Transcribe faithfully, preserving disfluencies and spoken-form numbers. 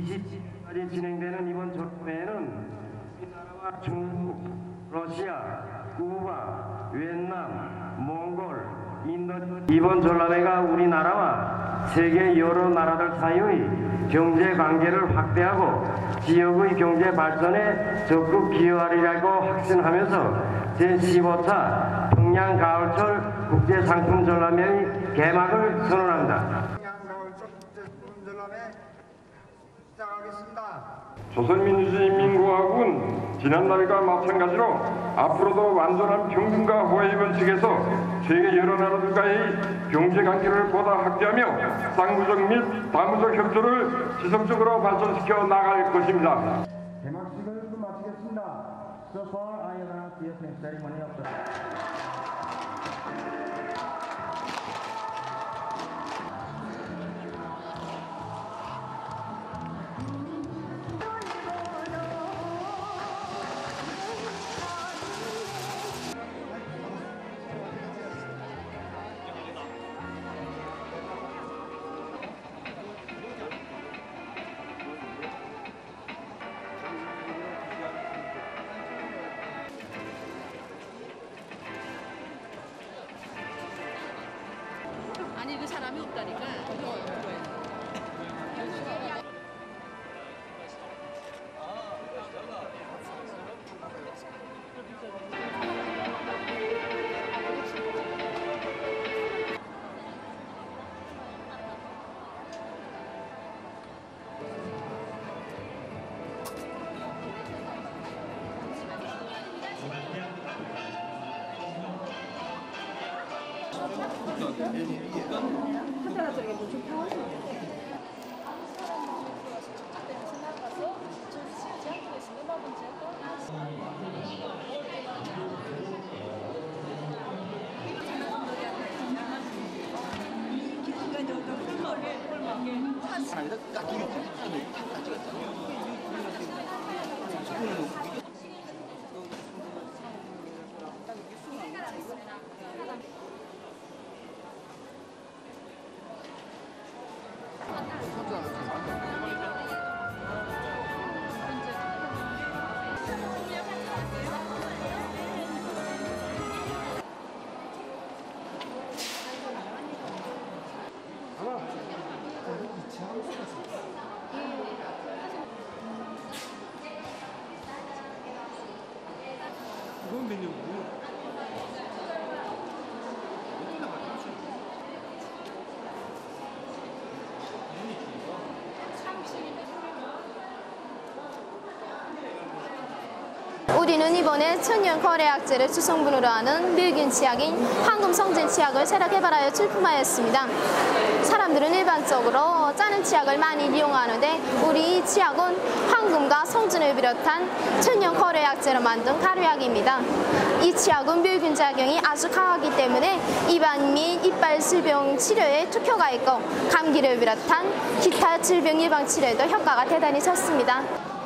이십칠일까지 진행되는 이번 전투에는 우리나라와 중국, 러시아, 쿠바, βιetnam, 몽골, 인도 이번 전람회가 우리나라와 세계 여러 나라들 사이의 경제 관계를 확대하고 지역의 경제 발전에 적극 기여하리라고 확신하면서 제십오 차 평양 가을철 국제 상품 전람회의 개막을 선언합니다. 조선민주주의인민공화국은 지난날과 마찬가지로 앞으로도 완전한 평등과 호혜의 원칙에서 세계 여러 나라들과의 경제관계를 보다 확대하며 쌍무적 및 다무적 협조를 지속적으로 발전시켜 나갈 것입니다. 개막식을 마치겠습니다. So far, I have announced the opening ceremony of the... 아니 그 사람이 없다니까. 하더라도 좀 평온해요. 그건 메뉴고 우리는 이번에 청년 거래악재를 추성분으로 하는 늙은 치약인 황금성진 치약을 새롭게 개발하여 출품하였습니다. 사람들은 일반적으로 짜는 치약을 많이 이용하는데 우리 이 치약은 황금과 성진을 비롯한 천연 거래약재로 만든 가루약입니다. 이 치약은 멸균 작용이 아주 강하기 때문에 입안 및 이빨 질병 치료에 특효가 있고 감기를 비롯한 기타 질병 예방 치료에도 효과가 대단히 좋습니다.